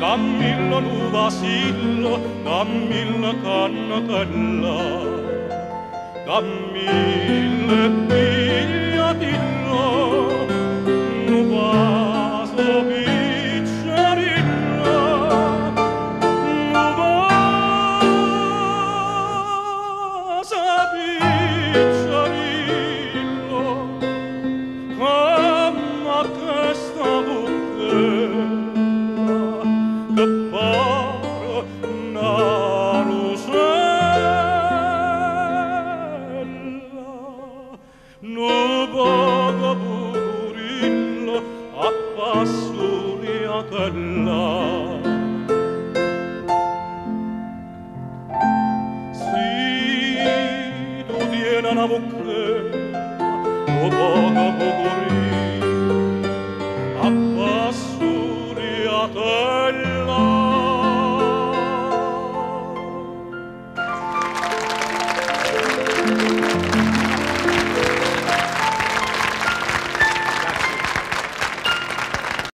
Dammilla nuvasillo, dammilla kannatella. Dammille pigliatillo, nuvaso piccerilla, nuvaso piccerilla, amma questa bucchella. Si tu tieni una bocchella, o poco poco